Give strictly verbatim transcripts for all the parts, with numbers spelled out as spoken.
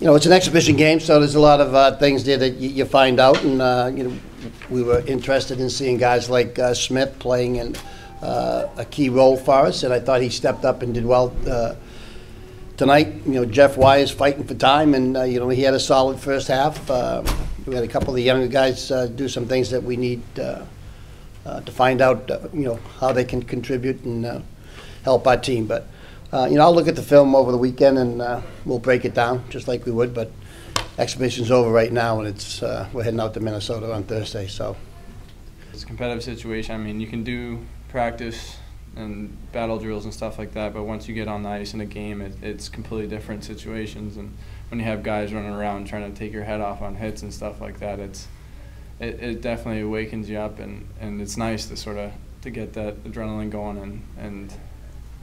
you know, it's an exhibition game, so there's a lot of uh, things there that you find out. And, uh, you know, we were interested in seeing guys like uh, Smith playing in uh, a key role for us, and I thought he stepped up and did well uh, tonight. You know, Jeff Wise fighting for time, and, uh, you know, he had a solid first half. Uh, we had a couple of the younger guys uh, do some things that we need uh, uh, to find out, uh, you know, how they can contribute and uh, help our team. But, uh, you know, I'll look at the film over the weekend, and uh, we'll break it down just like we would. But exhibition's over right now, and it's uh, we're heading out to Minnesota on Thursday. So it's a competitive situation. I mean, you can do practice and battle drills and stuff like that, but once you get on the ice in a game, it, it's completely different situations. And when you have guys running around trying to take your head off on hits and stuff like that, it's it, it definitely awakens you up, and, and it's nice to sort of to get that adrenaline going, and and.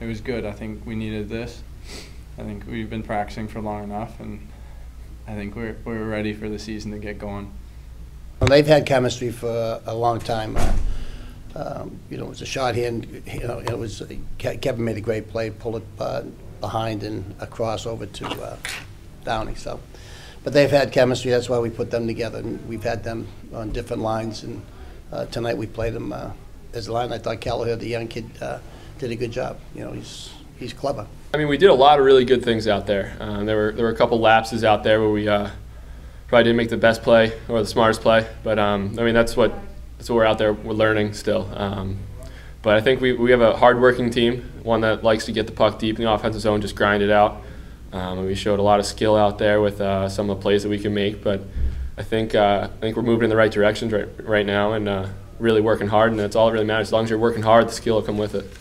It was good. I think we needed this. I think we've been practicing for long enough, and I think we're, we're ready for the season to get going. Well, they've had chemistry for a long time. Uh, um, you know, it was a shot hand. You know, it was Kevin made a great play, pulled it uh, behind and across over to uh, Downing. So, but they've had chemistry. That's why we put them together, and we've had them on different lines. And uh, tonight we played them uh, as a line. I thought Kyle, the young kid, Uh, did a good job. You know, he's he's clever. I mean, we did a lot of really good things out there. Um, there were there were a couple lapses out there where we uh, probably didn't make the best play or the smartest play, but um, I mean that's what that's what we're out there. We're learning still. Um, but I think we we have a hard-working team, one that likes to get the puck deep in the offensive zone, just grind it out. Um, and we showed a lot of skill out there with uh, some of the plays that we can make. But I think uh, I think we're moving in the right direction right right now, and uh, really working hard. And that's all that really matters. As long as you're working hard, the skill will come with it.